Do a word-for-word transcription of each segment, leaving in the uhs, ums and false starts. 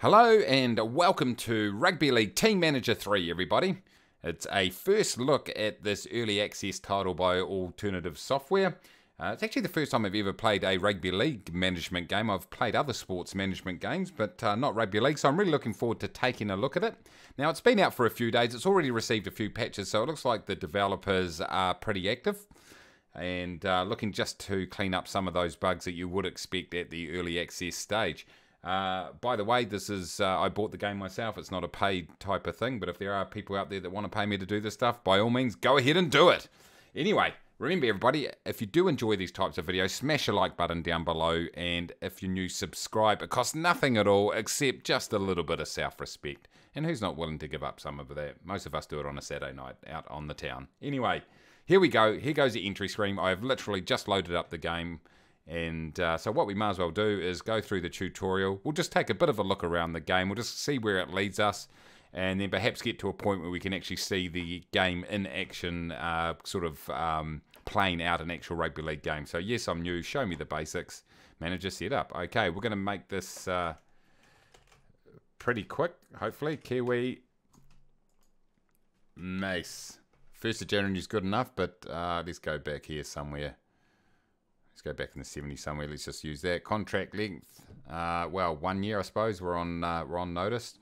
Hello and welcome to Rugby League Team Manager three, everybody. It's a first look at this early access title by Alternative Software. Uh, it's actually the first time I've ever played a rugby league management game. I've played other sports management games, but uh, not rugby league, so I'm really looking forward to taking a look at it. Now, it's been out for a few days. It's already received a few patches, so it looks like the developers are pretty active and uh, looking just to clean up some of those bugs that you would expect at the early access stage. Uh, by the way, this is, uh, I bought the game myself. It's not a paid type of thing, but if there are people out there that want to pay me to do this stuff, by all means, go ahead and do it. Anyway, remember everybody, if you do enjoy these types of videos, smash a like button down below, and if you're new, subscribe. It costs nothing at all, except just a little bit of self-respect. And who's not willing to give up some of that? Most of us do it on a Saturday night, out on the town. Anyway, here we go. Here goes the entry screen. I've literally just loaded up the game. And uh, so what we might as well do is go through the tutorial. We'll just take a bit of a look around the game. We'll just see where it leads us. And then perhaps get to a point where we can actually see the game in action, uh, sort of um, playing out an actual rugby league game. So yes, I'm new. Show me the basics. Manager setup. Okay, we're going to make this uh, pretty quick, hopefully. Kiwi Mace. first of January is good enough, but uh, let's go back here somewhere. Let's go back in the seventies somewhere. Let's just use that. Contract length. Uh, well, one year, I suppose. We're on, uh, we're on notice.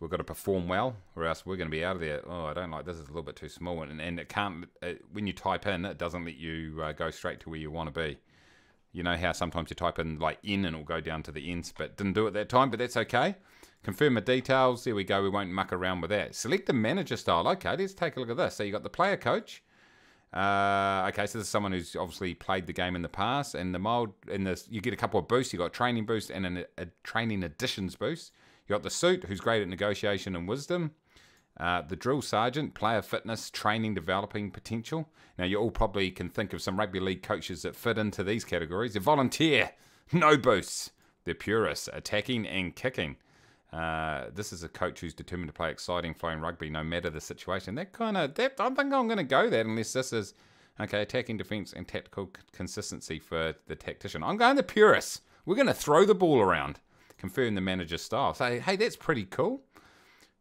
We've got to perform well, or else we're going to be out of there. Oh, I don't like this. It's a little bit too small. And, and it can't, it, when you type in, it doesn't let you uh, go straight to where you want to be. You know how sometimes you type in like N and it'll go down to the ends, but didn't do it that time, but that's okay. Confirm the details. There we go. We won't muck around with that. Select the manager style. Okay, let's take a look at this. So you got the player coach. Uh, okay, so this is someone who's obviously played the game in the past, and the mild, and this you get a couple of boosts. You got a training boost and an, a training additions boost. You got the suit, who's great at negotiation and wisdom. Uh, the drill sergeant, player fitness, training, developing potential. Now you all probably can think of some rugby league coaches that fit into these categories. The volunteer, no boosts. They're purists, attacking and kicking. Uh, this is a coach who's determined to play exciting, flowing rugby no matter the situation. That kind of, I don't think I'm going to go that unless this is, okay, attacking, defense, and tactical consistency for the tactician. I'm going the purist. We're going to throw the ball around. Confirm the manager style. So, hey, that's pretty cool.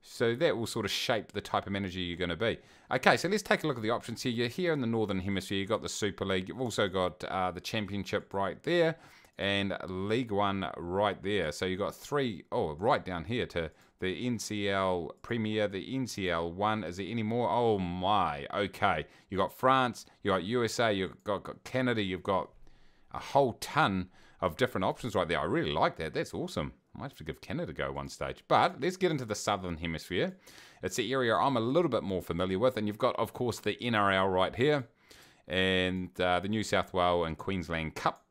So that will sort of shape the type of manager you're going to be. Okay, so let's take a look at the options here. You're here in the Northern Hemisphere. You've got the Super League. You've also got uh, the Championship right there. And League One right there. So you've got three, oh, right down here to the N C L Premier, the N C L One. Is there any more? Oh, my. Okay. You got France, you got U S A, you've got, got Canada, you've got a whole ton of different options right there. I really like that. That's awesome. I might have to give Canada a go one stage. But let's get into the Southern Hemisphere. It's the area I'm a little bit more familiar with. And you've got, of course, the N R L right here. And uh, the New South Wales and Queensland Cup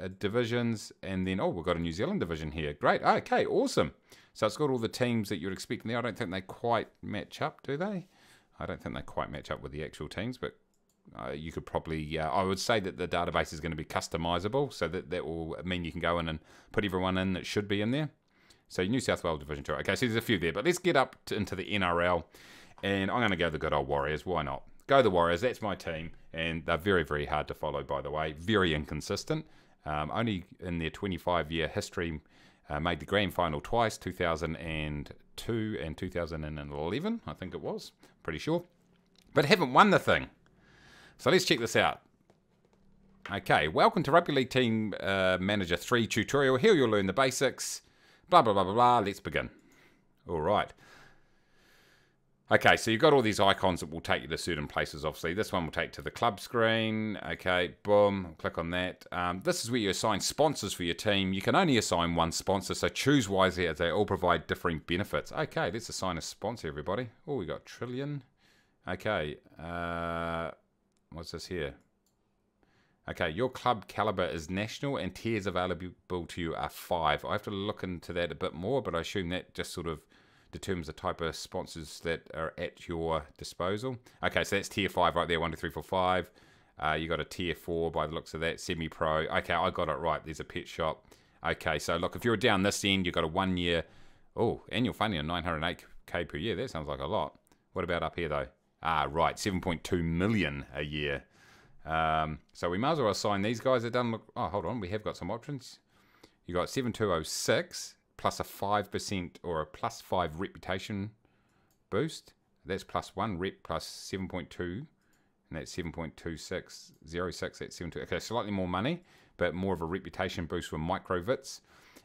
uh, divisions. And then, oh, we've got a New Zealand division here. Great. Okay, awesome. So it's got all the teams that you'd expect there. I don't think they quite match up, do they? I don't think they quite match up with the actual teams, but uh, you could probably... Uh, I would say that the database is going to be customizable, so that, that will mean you can go in and put everyone in that should be in there. So New South Wales Division two. Okay, so there's a few there, but let's get up to, into the N R L. And I'm going to go the good old Warriors. Why not? Go the Warriors, that's my team, and they're very, very hard to follow, by the way. Very inconsistent. Um, only in their twenty-five year history uh, made the grand final twice, two thousand two and two thousand eleven, I think it was. Pretty sure. But haven't won the thing. So let's check this out. Okay, welcome to Rugby League Team uh, Manager three tutorial. Here you'll learn the basics. Blah, blah, blah, blah, blah. Let's begin. All right. Okay, so you've got all these icons that will take you to certain places, obviously. This one will take to the club screen. Okay, boom, click on that. Um, this is where you assign sponsors for your team. You can only assign one sponsor, so choose wisely as they all provide differing benefits. Okay, let's assign a sponsor, everybody. Oh, we got Trillion. Okay, uh, what's this here? Okay, your club caliber is national and tiers available to you are five. I have to look into that a bit more, but I assume that just sort of determines the type of sponsors that are at your disposal. Okay, so that's tier five right there, one, two, three, four, five. Uh, you got a tier four by the looks of that, semi-pro. Okay, I got it right. There's a pet shop. Okay, so look, if you're down this end, you've got a one year, oh, annual funding of nine hundred and eight K per year. That sounds like a lot. What about up here though? Ah, right, seven point two million a year. Um, so we might as well assign these guys. That done. Look, oh, hold on, we have got some options. You got seven two oh six. plus a five percent or a plus five reputation boost. That's plus one rep plus seven point two, and that's seven point two six zero six, that's seven point two. Okay, slightly more money, but more of a reputation boost for microvits.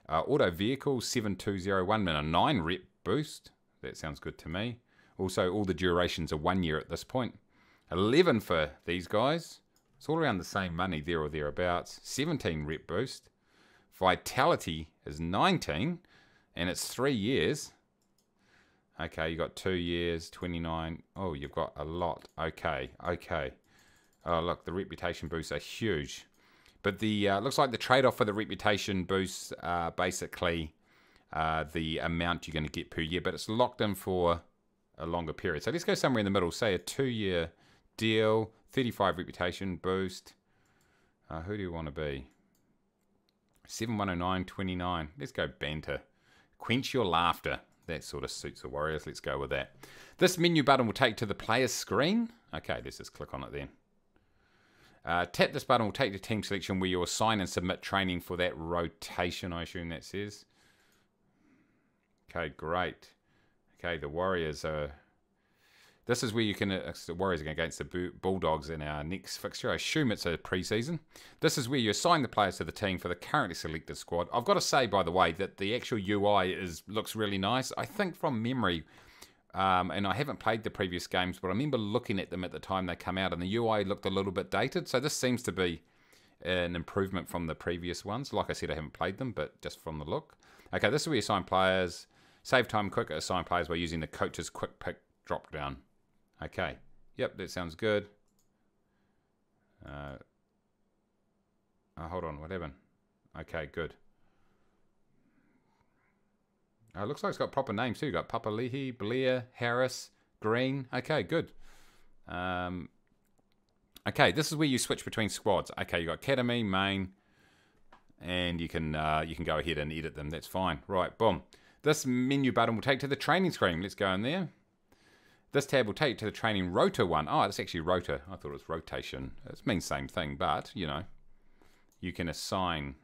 Uh, auto vehicle, seven two zero one, and a nine rep boost. That sounds good to me. Also, all the durations are one year at this point. eleven for these guys. It's all around the same money, there or thereabouts. seventeen rep boost. Vitality is nineteen, and it's three years. Okay, you got two years, twenty-nine. Oh, you've got a lot. Okay, okay. Oh, look, the reputation boosts are huge. But the uh, looks like the trade-off for the reputation boosts are basically uh, the amount you're going to get per year. But it's locked in for a longer period. So let's go somewhere in the middle. Say a two-year deal, thirty-five reputation boost. Uh, who do you want to be? seven one oh nine twenty-nine. Let's go banter. Quench your laughter. That sort of suits the Warriors. Let's go with that. This menu button will take to the player's screen. Okay, let's just click on it then. Uh, tap this button will take you to team selection where you assign and submit training for that rotation, I assume that says. Okay, great. Okay, the Warriors are... This is where you can... Uh, the Warriors are going against the Bulldogs in our next fixture. I assume it's a pre-season. This is where you assign the players to the team for the currently selected squad. I've got to say, by the way, that the actual U I is looks really nice. I think from memory, um, and I haven't played the previous games, but I remember looking at them at the time they come out, and the U I looked a little bit dated. So this seems to be an improvement from the previous ones. Like I said, I haven't played them, but just from the look. Okay, this is where you assign players. Save time quicker, assign players by using the coach's quick pick drop down. Okay, yep, that sounds good. Uh, oh, hold on, what happened? Okay, good. Oh, looks like it's got proper names too. You've got Papali'i, Blair, Harris, Green. Okay, good. Um, okay, this is where you switch between squads. Okay, you've got Academy, Main, and you can, uh, you can go ahead and edit them. That's fine. Right, boom. This menu button will take to the training screen. Let's go in there. This tab will take you to the training rotor one. Oh, it's actually rotor. I thought it was rotation. It means same thing, but, you know, you can assign.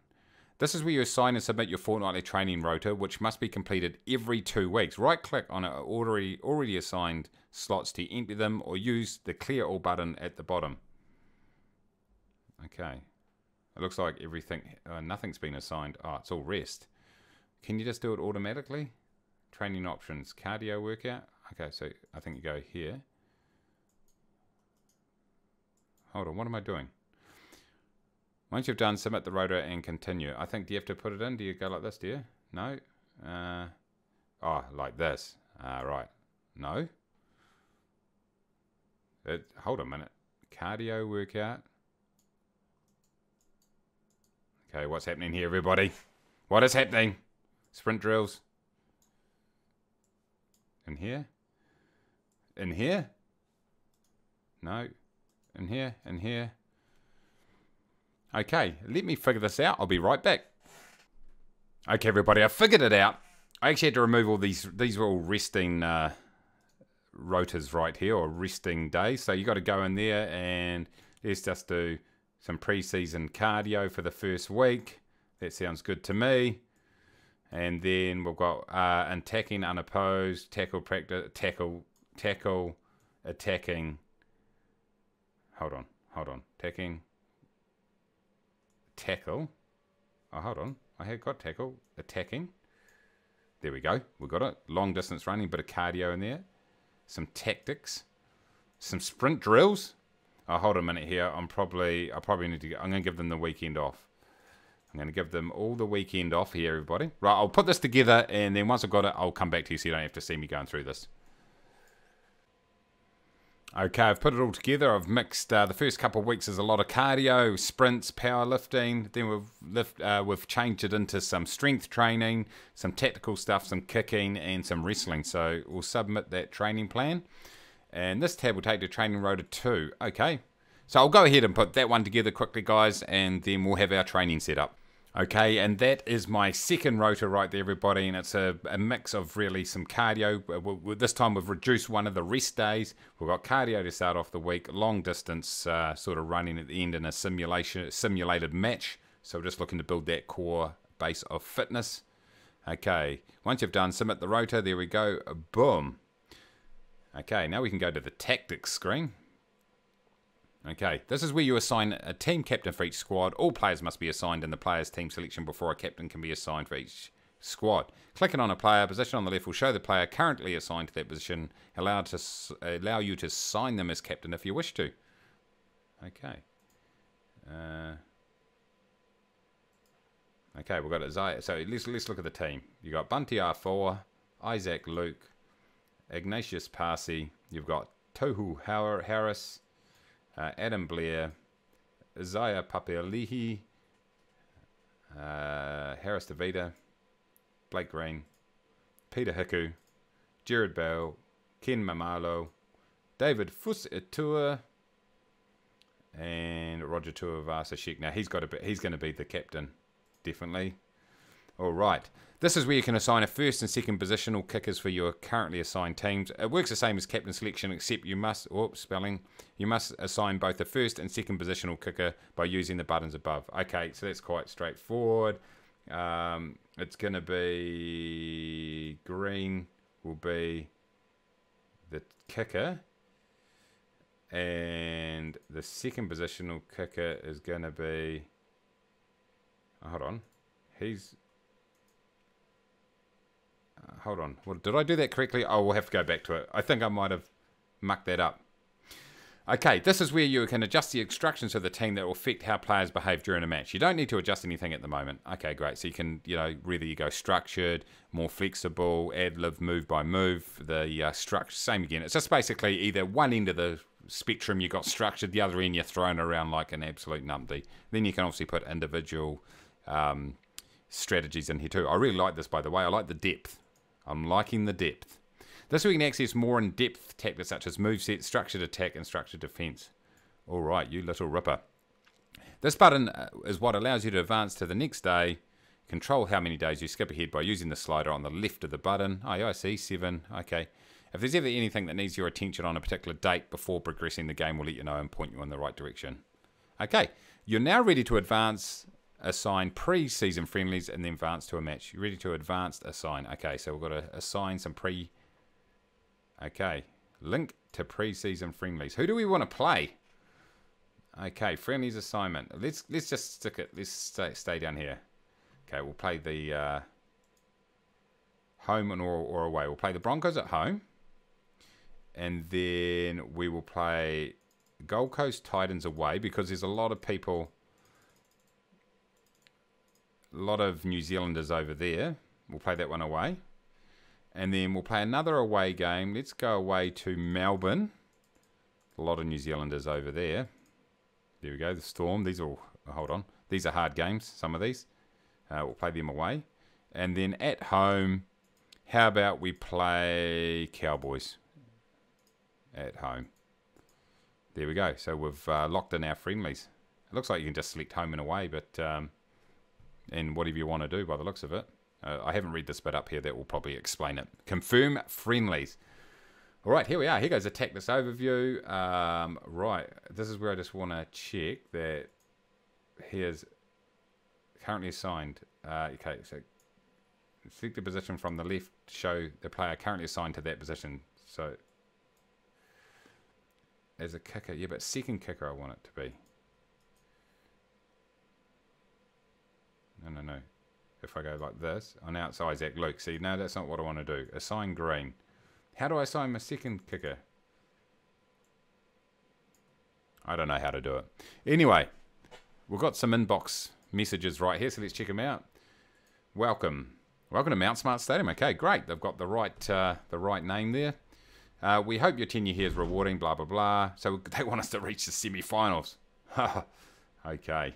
This is where you assign and submit your fortnightly training rotor, which must be completed every two weeks. Right-click on an already, already assigned slots to empty them or use the clear all button at the bottom. Okay. It looks like everything, uh, nothing's been assigned. Oh, it's all rest. Can you just do it automatically? Training options, cardio workout. Okay, so I think you go here. Hold on, what am I doing? Once you've done, submit the rotor and continue. I think, do you have to put it in? Do you go like this, do you? No? Uh, oh, like this. Uh, right. No? It, hold a minute. Cardio workout. Okay, what's happening here, everybody? What is happening? Sprint drills. In here? In here? No. In here? In here? Okay, let me figure this out. I'll be right back. Okay, everybody, I figured it out. I actually had to remove all these. These were all resting uh, rotors right here, or resting days. So you got to go in there and let's just do some pre-season cardio for the first week. That sounds good to me. And then we've got uh, and attacking unopposed, tackle practice, tackle, tackle, attacking. Hold on, hold on, attacking, tackle. Oh, hold on, I had got tackle, attacking. There we go, we got it. Long distance running, bit of cardio in there, some tactics, some sprint drills. Oh, hold a minute here. I'm probably, I probably need to. Get, I'm going to give them the weekend off. I'm going to give them all the weekend off here, everybody. Right, I'll put this together, and then once I've got it, I'll come back to you so you don't have to see me going through this. Okay, I've put it all together. I've mixed uh, the first couple of weeks is a lot of cardio, sprints, powerlifting. Then we've, lift, uh, we've changed it into some strength training, some tactical stuff, some kicking, and some wrestling. So we'll submit that training plan. And this tab will take to Training Rotor two. Okay, so I'll go ahead and put that one together quickly, guys, and then we'll have our training set up. Okay, and that is my second rotor right there, everybody, and it's a, a mix of really some cardio. We'll, we'll, this time we've reduced one of the rest days. We've got cardio to start off the week, long distance uh, sort of running at the end in a simulation simulated match. So we're just looking to build that core base of fitness. Okay, once you've done, submit the rotor. There we go. Boom. Okay, now we can go to the tactics screen. Okay, this is where you assign a team captain for each squad. All players must be assigned in the player's team selection before a captain can be assigned for each squad. Clicking on a player, position on the left will show the player currently assigned to that position, allowed to allow you to sign them as captain if you wish to. Okay. Uh, okay, we've got Isaiah. So let's, let's look at the team. You've got Bunty R four, Isaac Luke, Ignatius Parsi. You've got Tohu Harris, uh, Adam Blair, Isaiah Papali'i, uh, Harris Davida, Blake Green, Peter Haku, Jared Bell, Ken Maumalo, David Fusitua, and Roger Tuivasa-Sheck. Now he's got a bit, he's going to be the captain, definitely. All right. This is where you can assign a first and second positional kickers for your currently assigned teams. It works the same as captain selection, except you must, oops, spelling, you must assign both the first and second positional kicker by using the buttons above. Okay, so that's quite straightforward. Um, it's going to be Green will be the kicker, and the second positional kicker is going to be, oh, hold on, he's, uh, hold on, well, did I do that correctly? I will have to go back to it. I think I might have mucked that up. Okay, this is where you can adjust the instructions of the team that will affect how players behave during a match. You don't need to adjust anything at the moment. Okay, great. So you can, you know, whether you go structured, more flexible, ad-lib, move by move, the uh, structure, same again. It's just basically either one end of the spectrum you got structured, the other end you're thrown around like an absolute numpty. Then you can obviously put individual um, strategies in here too. I really like this, by the way. I like the depth. I'm liking the depth. This we can access more in-depth tactics such as moveset, structured attack, and structured defence. All right, you little ripper. This button is what allows you to advance to the next day. Control how many days you skip ahead by using the slider on the left of the button. Oh, yeah, I see, seven. Okay. If there's ever anything that needs your attention on a particular date before progressing, the game will let you know and point you in the right direction. Okay, you're now ready to advance, assign pre-season friendlies, and then advance to a match. You're ready to advance, assign. Okay, so we've got to assign some pre- Okay, link to pre-season friendlies. Who do we want to play? Okay, friendlies assignment. Let's let's just stick it. Let's stay, stay down here. Okay, we'll play the uh, home and or, or away. We'll play the Broncos at home. And then we will play Gold Coast Titans away because there's a lot of people, a lot of New Zealanders over there. We'll play that one away. And then we'll play another away game. Let's go away to Melbourne. A lot of New Zealanders over there. There we go, the Storm. These are all, hold on. These are hard games, some of these. Uh, we'll play them away. And then at home, how about we play Cowboys at home? There we go. So we've uh, locked in our friendlies. It looks like you can just select home and away, but um, and whatever you want to do by the looks of it. Uh, I haven't read this bit up here. That will probably explain it. Confirm friendlies. All right, here we are. Here goes the tactics overview. Um, right, this is where I just want to check that he is currently assigned. Uh, okay, so select the position from the left. Show the player currently assigned to that position. So as a kicker, yeah, but second kicker I want it to be. No, no, no. If I go like this, oh, now it's Isaac Luke. See, no, that's not what I want to do. Assign Green. How do I assign my second kicker? I don't know how to do it. Anyway, we've got some inbox messages right here, so let's check them out. Welcome. Welcome to Mount Smart Stadium. Okay, great. They've got the right, uh, the right name there. Uh, we hope your tenure here is rewarding, blah, blah, blah. So they want us to reach the semi-finals. Okay.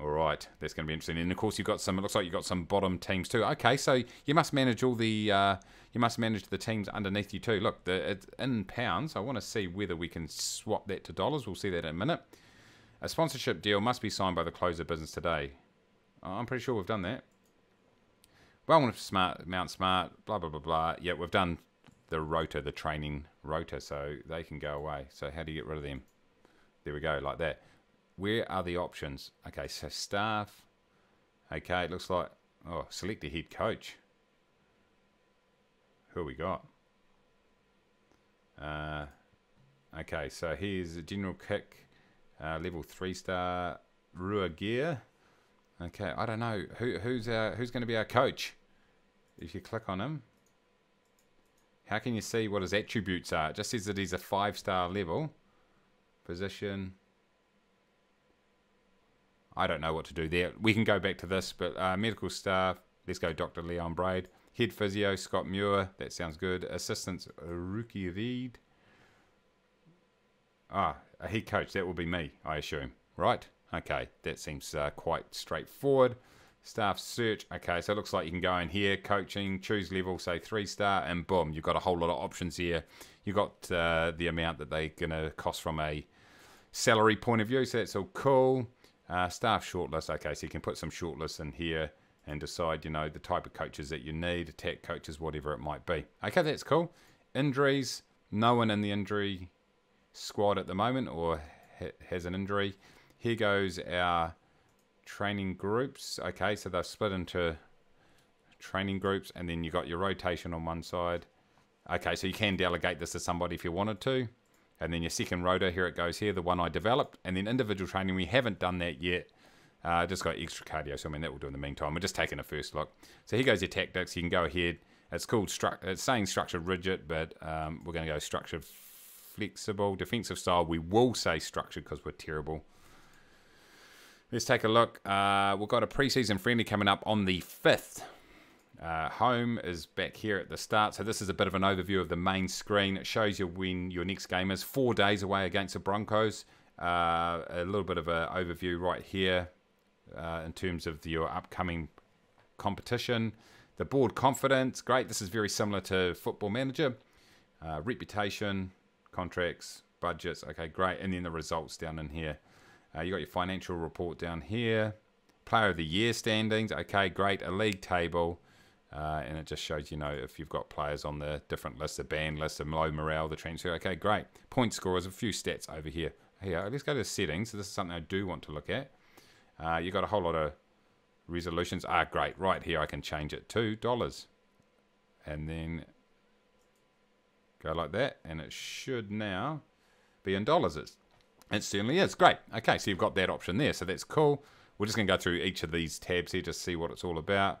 All right, that's going to be interesting. And of course, you've got some. It looks like you've got some bottom teams too. Okay, so you must manage all the. Uh, you must manage the teams underneath you too. Look, the, it's in pounds. I want to see whether we can swap that to dollars. We'll see that in a minute. A sponsorship deal must be signed by the close of business today. I'm pretty sure we've done that. Well, smart Mount Smart. Blah blah blah blah. Yeah, we've done the rotor, the training rotor, so they can go away. So how do you get rid of them? There we go, like that. Where are the options? Okay, so staff. Okay, it looks like, oh, select a head coach. who we got? Uh, okay, so here's a general kick, uh, level three star Ruagir. Okay, I don't know who who's our, who's going to be our coach. If you click on him, how can you see what his attributes are? It just says that he's a five star level position. I don't know what to do there. We can go back to this, but uh, medical staff. Let's go Doctor Leon Braid. Head physio, Scott Muir. That sounds good. Assistants, Ruagir. Ah, a head coach. That will be me, I assume. Right? Okay. That seems uh, quite straightforward. Staff search. Okay, so it looks like you can go in here. Coaching. Choose level, say three star. And boom, you've got a whole lot of options here. You've got uh, the amount that they're going to cost from a salary point of view. So that's all cool. Uh, staff shortlist. Okay, so you can put some shortlists in here and decide, you know, the type of coaches that you need, attack coaches, whatever it might be. Okay, that's cool. Injuries. No one in the injury squad at the moment or ha has an injury. Here goes our training groups. Okay, so they've split into training groups, and then you got your rotation on one side. Okay, so you can delegate this to somebody if you wanted to. And then your second rotor, here it goes here, the one I developed. And then individual training, we haven't done that yet. Uh, just got extra cardio, so I mean, that will do in the meantime. We're just taking a first look. So here goes your tactics. You can go ahead. It's called, it's saying structured rigid, but um, we're going to go structured flexible. Defensive style, we will say structured because we're terrible. Let's take a look. Uh, we've got a preseason friendly coming up on the fifth. Uh, home is back here at the start. So this is a bit of an overview of the main screen. It shows you when your next game is. Four days away against the Broncos. Uh, a little bit of an overview right here. Uh, in terms of your upcoming competition, the board confidence, great. This is very similar to Football Manager. Uh, reputation, contracts, budgets. Okay, great. And then the results down in here. Uh, you got your financial report down here. Player of the year standings. Okay, great. A league table, uh, and it just shows, you know, if you've got players on the different lists, the banned list, the low morale, the transfer. Okay, great. Point scorers. A few stats over here. Here, let's go to settings. So this is something I do want to look at. Uh, you got a whole lot of resolutions. Ah, great. Right here, I can change it to dollars. And then go like that. And it should now be in dollars. It's, it certainly is. Great. Okay, so you've got that option there. So that's cool. We're just going to go through each of these tabs here to see what it's all about.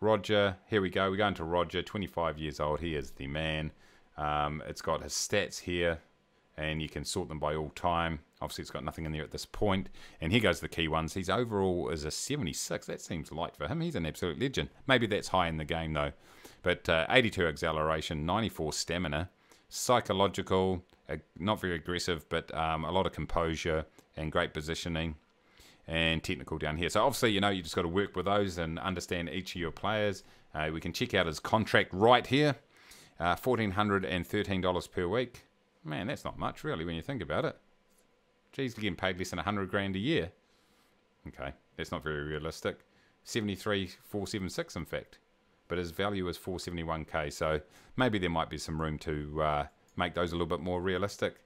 Roger. Here we go. We're going to Roger, twenty-five years old. He is the man. Um, it's got his stats here. And you can sort them by all time. Obviously, it's got nothing in there at this point. And here goes the key ones. His overall is a seventy-six. That seems light for him. He's an absolute legend. Maybe that's high in the game, though. But uh, eighty-two acceleration, ninety-four stamina, psychological, uh, not very aggressive, but um, a lot of composure and great positioning, and technical down here. So obviously, you know, you just got to work with those and understand each of your players. Uh, we can check out his contract right here, uh, one thousand four hundred thirteen dollars per week. Man, that's not much, really, when you think about it. Geez, getting paid less than a hundred grand a year. Okay, that's not very realistic. seventy-three thousand four hundred seventy-six, in fact. But his value is four hundred seventy-one K, so maybe there might be some room to uh, make those a little bit more realistic.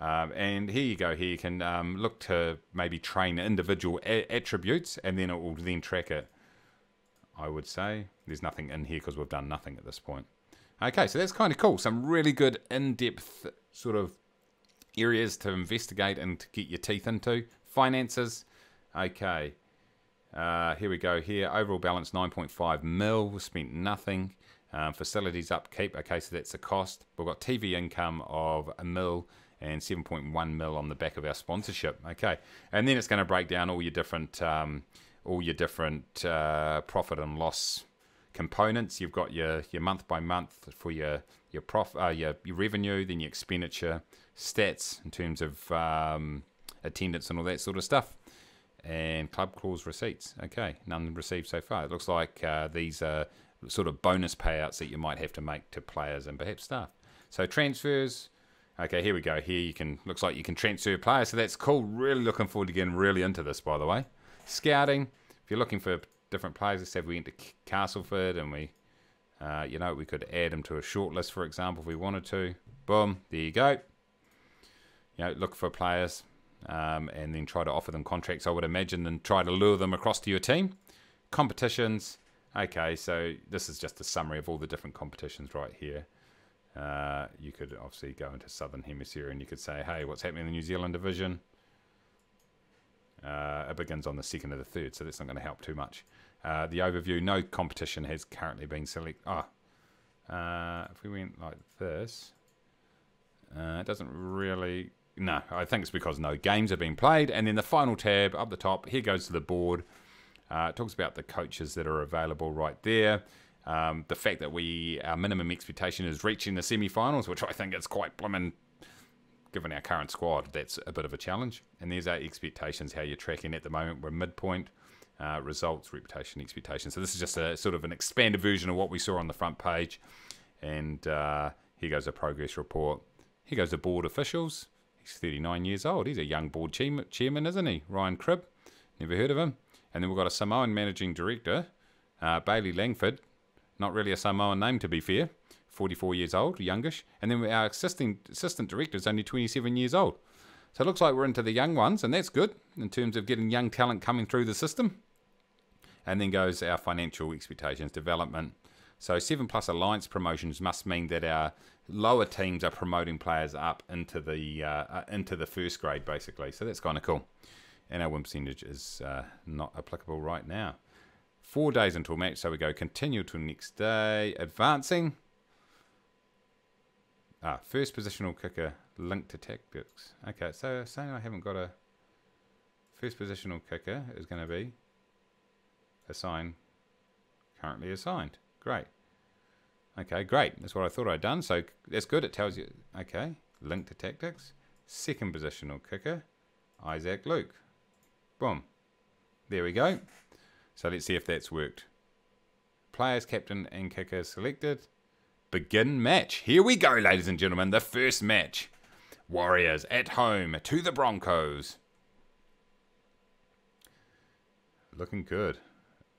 Um, and here you go. Here you can um, look to maybe train individual a attributes, and then it will then track it, I would say. There's nothing in here because we've done nothing at this point. Okay, so that's kind of cool. Some really good in-depth sort of areas to investigate and to get your teeth into. Finances. Okay. Uh, here we go here. Overall balance nine point five mil. We spent nothing. Um, facilities upkeep. Okay, so that's the cost. We've got T V income of a mil and seven point one mil on the back of our sponsorship. Okay, and then it's going to break down all your different, um, all your different uh, profit and loss components. You've got your your month by month for your your prof uh, your, your revenue, then your expenditure, stats in terms of um, attendance and all that sort of stuff, and club clause receipts. Okay, none received so far. It looks like uh, these are sort of bonus payouts that you might have to make to players and perhaps staff. So transfers. Okay, here we go. Here you can, looks like you can transfer players, so that's cool. Really looking forward to getting really into this, by the way. Scouting. If you're looking for different players, let's say we went to Castleford and we, uh, you know, we could add them to a shortlist, for example, if we wanted to. Boom, there you go. You know, look for players um, and then try to offer them contracts, I would imagine, and try to lure them across to your team. Competitions, Okay, so this is just a summary of all the different competitions right here. Uh, you could obviously go into Southern Hemisphere and you could say, hey, what's happening in the New Zealand division? Uh, it begins on the second or the third, so that's not going to help too much. Uh, the overview, no competition has currently been selected. Oh, uh, if we went like this, uh, it doesn't really... No, I think it's because no games have been played. And then the final tab up the top, here goes to the board. Uh, it talks about the coaches that are available right there. Um, the fact that we our minimum expectation is reaching the semi-finals, which I think is quite bloomin', given our current squad, that's a bit of a challenge. And there's our expectations, how you're tracking at the moment. We're midpoint, uh, results, reputation, expectations. So this is just a sort of an expanded version of what we saw on the front page. And uh, here goes a progress report. Here goes the board officials. He's thirty-nine years old. He's a young board chairman, isn't he? Ryan Cribb, never heard of him. And then we've got a Samoan managing director, uh, Bailey Langford. Not really a Samoan name, to be fair. forty-four years old, youngish. And then our assistant, assistant director is only twenty-seven years old. So it looks like we're into the young ones, and that's good in terms of getting young talent coming through the system. And then goes our financial expectations, development. So seven plus alliance promotions must mean that our lower teams are promoting players up into the uh, into the first grade, basically. So that's kind of cool. And our win percentage is uh, not applicable right now. Four days until match, so we go continue till next day. Advancing. Ah, first positional kicker linked to tactics. Okay, so saying I haven't got a first positional kicker is going to be assigned, currently assigned. Great. Okay, great. That's what I thought I'd done. So that's good. It tells you. Okay, linked to tactics. Second positional kicker, Isaac Luke. Boom. There we go. So let's see if that's worked. Players, captain and kicker selected. Begin match. Here we go, ladies and gentlemen. The first match. Warriors at home to the Broncos. Looking good.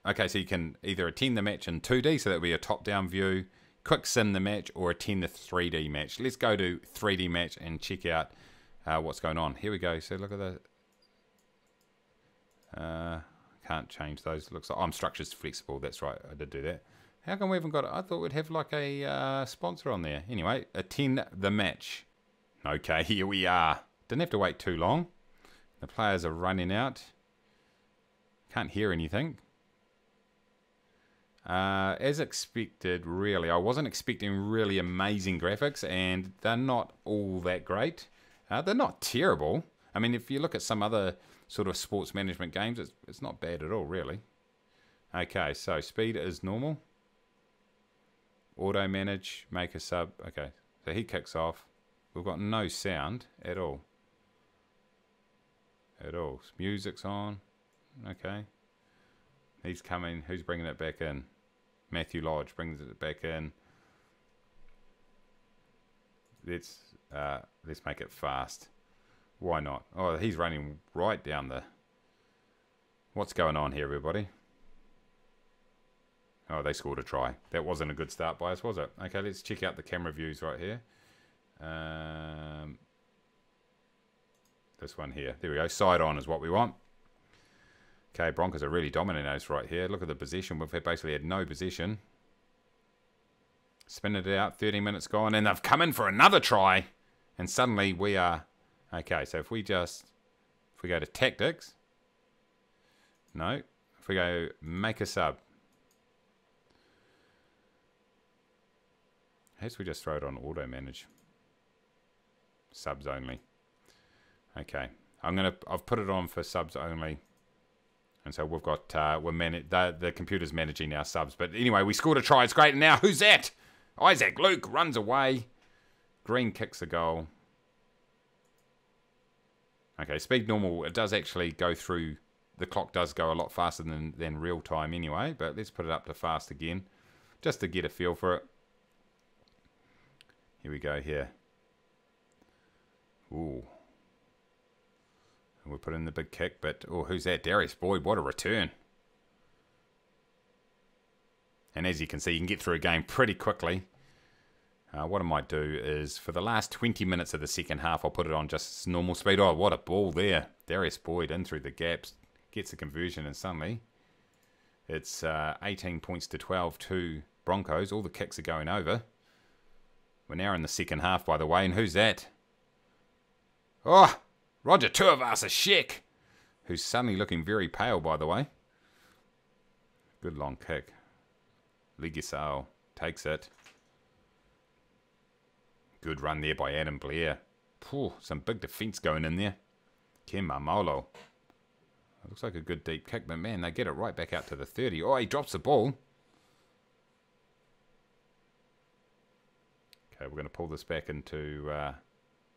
Okay, so you can either attend the match in two D, so that would be a top-down view, quick sim the match, or attend the three D match. Let's go to three D match and check out uh, what's going on. Here we go. So look at the... Uh, can't change those. Looks like I'm structures flexible. That's right. I did do that. How come we haven't got it? I thought we'd have like a uh, sponsor on there. Anyway, attend the match. Okay, here we are. Didn't have to wait too long. The players are running out. Can't hear anything. Uh, as expected, really. I wasn't expecting really amazing graphics, and they're not all that great. Uh, they're not terrible. I mean, if you look at some other sort of sports management games, it's, it's not bad at all, really. Okay, so speed is normal. Auto manage, make a sub. Okay, so he kicks off. We've got no sound at all. At all. Music's on. Okay. He's coming. Who's bringing it back in? Matthew Lodge brings it back in. Let's, uh, let's make it fast. Why not? Oh, he's running right down the... What's going on here, everybody? Oh, they scored a try. That wasn't a good start by us, was it? Okay, let's check out the camera views right here. Um, this one here. There we go. Side on is what we want. Okay, Broncos are really dominating us right here. Look at the possession. We've basically had no possession. Spin it out. thirty minutes gone. And they've come in for another try. And suddenly we are... Okay, so if we just, if we go to tactics, no, if we go make a sub, I guess we just throw it on auto manage, subs only. Okay, I'm gonna, I've put it on for subs only, and so we've got, uh, we're managing, the, the computer's managing our subs, but anyway, we scored a try, it's great, and now who's that? Isaac Luke runs away, Green kicks a goal. Okay, speed normal, it does actually go through, the clock does go a lot faster than, than real time anyway, but let's put it up to fast again, just to get a feel for it. Here we go here. Ooh. And we'll put in the big kick, but, oh, who's that? Darius Boyd, what a return. And as you can see, you can get through a game pretty quickly. Uh, what I might do is, for the last twenty minutes of the second half, I'll put it on just normal speed. Oh, what a ball there. Darius Boyd in through the gaps, gets a conversion, and suddenly It's uh, eighteen points to twelve to Broncos. All the kicks are going over. We're now in the second half, by the way. And who's that? Oh, Roger Tuivasa-Sheck, who's suddenly looking very pale, by the way. Good long kick. Ligi Saul takes it. Good run there by Adam Blair. Phew, some big defence going in there. Ken Maumalo. Looks like a good deep kick, but man, they get it right back out to the thirty. Oh, he drops the ball. Okay, we're going to pull this back into... Uh,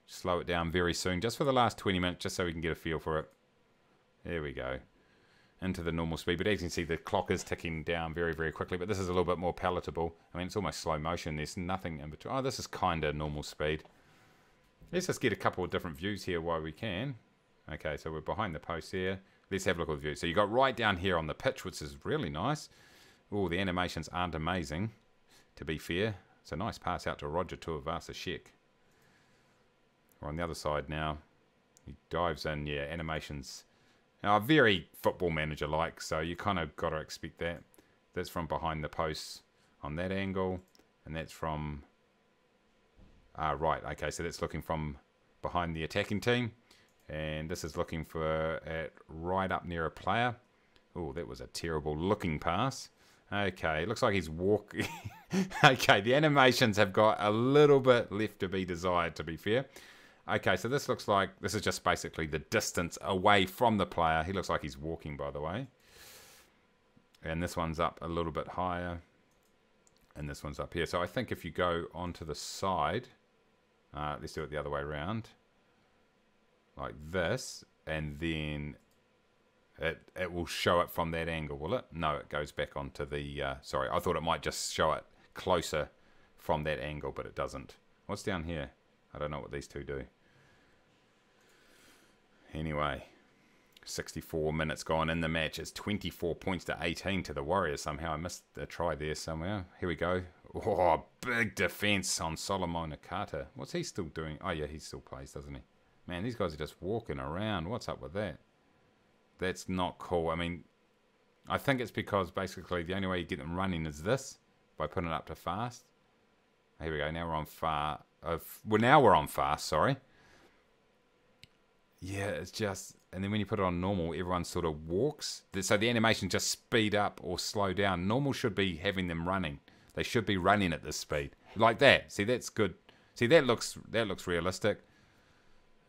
slow it down very soon, just for the last twenty minutes, just so we can get a feel for it. There we go. Into the normal speed, but as you can see, the clock is ticking down very, very quickly, but this is a little bit more palatable. I mean, it's almost slow motion. There's nothing in between. Oh, this is kind of normal speed. Let's just get a couple of different views here while we can. Okay, so we're behind the post here. Let's have a look at the view. So you got right down here on the pitch, which is really nice. Oh, the animations aren't amazing, to be fair. It's a nice pass out to Roger Tuivasa-Sheck. We're on the other side now. He dives in. Yeah, animations are very football manager-like, so you kind of got to expect that. That's from behind the posts on that angle, and that's from... Ah, right. Okay, so that's looking from behind the attacking team, and this is looking for at right up near a player. Oh, that was a terrible-looking pass. Okay, it looks like he's walking. Okay, the animations have got a little bit left to be desired, to be fair. Okay, so this looks like, this is just basically the distance away from the player. He looks like he's walking, by the way. And this one's up a little bit higher. And this one's up here. So I think if you go onto the side, uh, let's do it the other way around. Like this. And then it, it will show it from that angle, will it? No, it goes back onto the, uh, sorry, I thought it might just show it closer from that angle, but it doesn't. What's down here? I don't know what these two do. Anyway, sixty-four minutes gone in the match. It's twenty-four points to eighteen to the Warriors somehow. I missed a try there somewhere. Here we go. Oh, big defence on Solomon Carter. What's he still doing? Oh, yeah, he still plays, doesn't he? Man, these guys are just walking around. What's up with that? That's not cool. I mean, I think it's because basically the only way you get them running is this, by putting it up to fast. Here we go. Now we're on far... Of, well, now we're on fast, sorry. Yeah, it's just... And then when you put it on normal, everyone sort of walks. So the animation just speed up or slow down. Normal should be having them running. They should be running at this speed. Like that. See, that's good. See, that looks that looks realistic.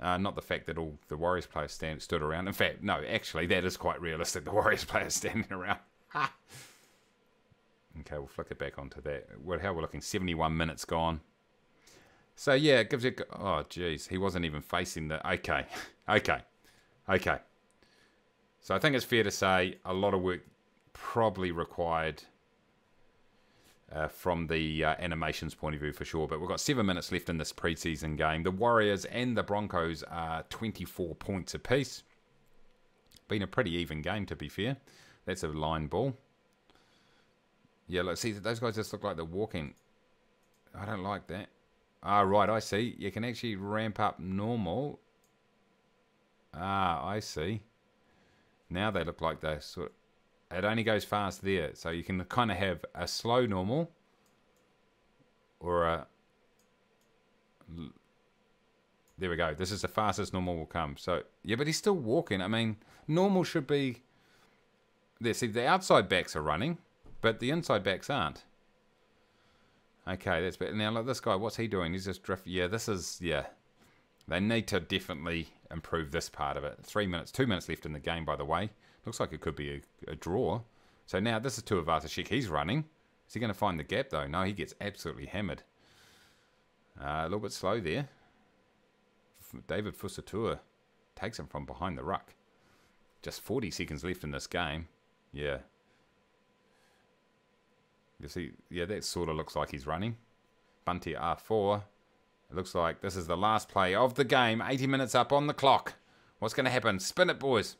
Uh, not the fact that all the Warriors players stand, stood around. In fact, no, actually, that is quite realistic. The Warriors players standing around. Ha! Okay, we'll flick it back onto that. How we're looking. seventy-one minutes gone. So, yeah, it gives you... Oh, jeez. He wasn't even facing the... Okay. Okay. Okay. So, I think it's fair to say a lot of work probably required uh, from the uh, animations point of view for sure. But we've got seven minutes left in this preseason game. The Warriors and the Broncos are twenty-four points apiece. Been a pretty even game, to be fair. That's a line ball. Yeah, look, see, those guys just look like they're walking. I don't like that. Ah, right, I see. You can actually ramp up normal. Ah, I see. Now they look like they sort of... It only goes fast there. So you can kind of have a slow normal. Or a... There we go. This is the fastest normal will come. So, yeah, but he's still walking. I mean, normal should be... There, see, the outside backs are running, but the inside backs aren't. Okay, that's better. Now, look, this guy, what's he doing? He's just drifting. Yeah, this is, yeah. They need to definitely improve this part of it. Three minutes, two minutes left in the game, by the way. Looks like it could be a, a draw. So now this is Tuivasa-Sheck. He's running. Is he going to find the gap, though? No, he gets absolutely hammered. Uh, a little bit slow there. David Fusitua takes him from behind the ruck. Just forty seconds left in this game. Yeah. You see, yeah, that sort of looks like he's running. Bunty R four. It looks like this is the last play of the game. eighty minutes up on the clock. What's going to happen? Spin it, boys.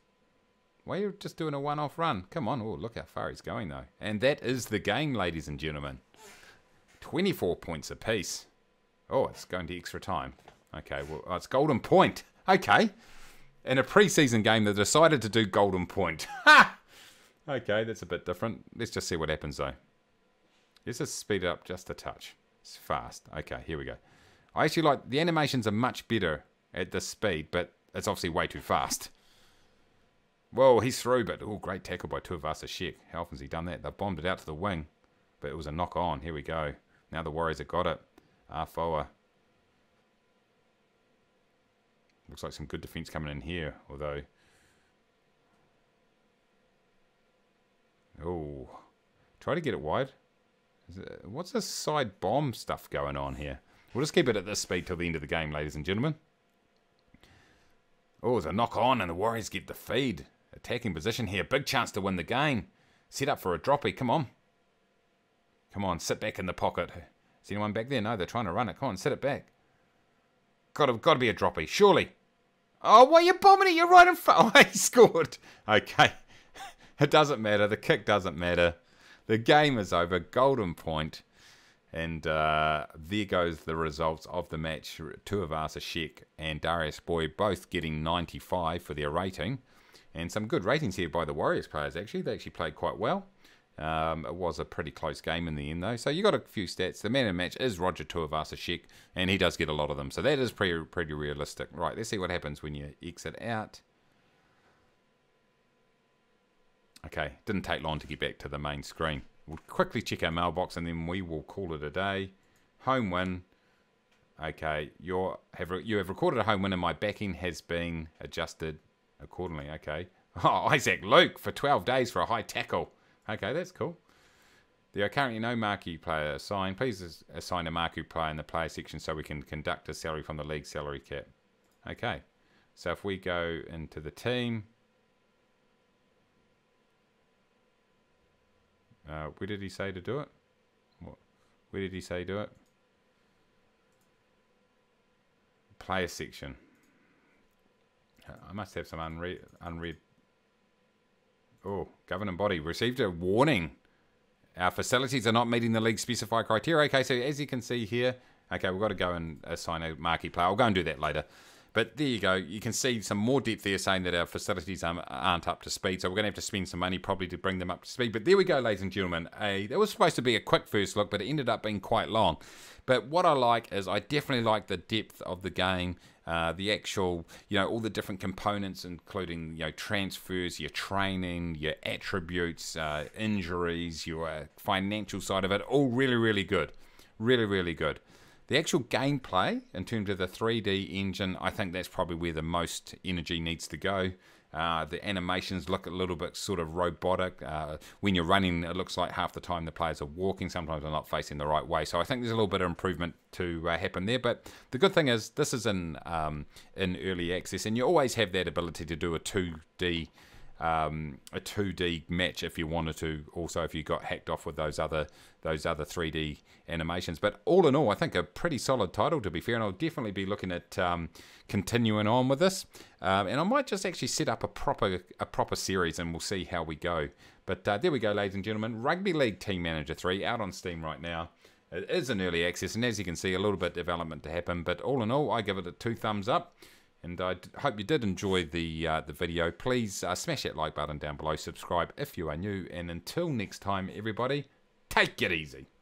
Why are you just doing a one-off run? Come on. Oh, look how far he's going, though. And that is the game, ladies and gentlemen. twenty-four points apiece. Oh, it's going to extra time. Okay, well, oh, it's golden point. Okay. In a preseason game, they decided to do golden point. Ha! Okay, that's a bit different. Let's just see what happens though. Let's just speed it up just a touch. It's fast. Okay, here we go. I actually like... The animations are much better at this speed, but it's obviously way too fast. Whoa, he's through, but... Oh, great tackle by Tuivasa-Sheck. How often has he done that? They've bombed it out to the wing, but it was a knock on. Here we go. Now the Warriors have got it. R four. Looks like some good defence coming in here, although... Oh, try to get it wide. Is it, what's this side bomb stuff going on here? We'll just keep it at this speed till the end of the game, ladies and gentlemen. Oh, there's a knock on and the Warriors get the feed. Attacking position here. Big chance to win the game. Set up for a droppy. Come on. Come on, sit back in the pocket. Is anyone back there? No, they're trying to run it. Come on, sit it back. Gotta, gotta be a droppy, surely. Oh, why are you bombing it? You're right in front. Oh, he scored. Okay. It doesn't matter. The kick doesn't matter. The game is over. Golden point. And uh, there goes the results of the match. Tuivasa-Sheck and Darius Boyd both getting ninety-five for their rating. And some good ratings here by the Warriors players, actually. They actually played quite well. Um, it was a pretty close game in the end, though. So you got a few stats. The man of the match is Roger Tuivasa-Sheck, and he does get a lot of them. So that is pretty, pretty realistic. Right, let's see what happens when you exit out. Okay, didn't take long to get back to the main screen. We'll quickly check our mailbox and then we will call it a day. Home win. Okay, you're, have, you have recorded a home win and my backing has been adjusted accordingly. Okay. Oh, Isaac Luke for twelve days for a high tackle. Okay, that's cool. There are currently no marquee player assigned. Please assign a marquee player in the player section so we can conduct a salary from the league salary cap. Okay, so if we go into the team... Uh, where did he say to do it? What? Where did he say do it? Player section. I must have some unread... unread. Oh, governing body. Received a warning. Our facilities are not meeting the league specified criteria. Okay, so as you can see here... Okay, we've got to go and assign a marquee player. I'll go and do that later. But there you go. You can see some more depth there saying that our facilities aren't up to speed. So we're going to have to spend some money probably to bring them up to speed. But there we go, ladies and gentlemen. A, that was supposed to be a quick first look, but it ended up being quite long. But what I like is I definitely like the depth of the game. Uh, the actual, you know, all the different components, including, you know, transfers, your training, your attributes, uh, injuries, your financial side of it. All really, really good. Really, really good. The actual gameplay, in terms of the three D engine, I think that's probably where the most energy needs to go. Uh, the animations look a little bit sort of robotic. Uh, when you're running, it looks like half the time the players are walking. Sometimes they're not facing the right way. So I think there's a little bit of improvement to uh, happen there. But the good thing is this is in, um, in early access, and you always have that ability to do a two D Um, a two D match if you wanted to, also if you got hacked off with those other those other three D animations. But all in all, I think a pretty solid title, to be fair, and I'll definitely be looking at um, continuing on with this, um, and I might just actually set up a proper a proper series and we'll see how we go. But uh, there we go, ladies and gentlemen. Rugby League Team Manager three out on Steam right now. It is in early access, and as you can see, a little bit of development to happen, but all in all, I give it a two thumbs up. And I hope you did enjoy the uh, the video. Please uh, smash that like button down below. Subscribe if you are new. And until next time, everybody, take it easy.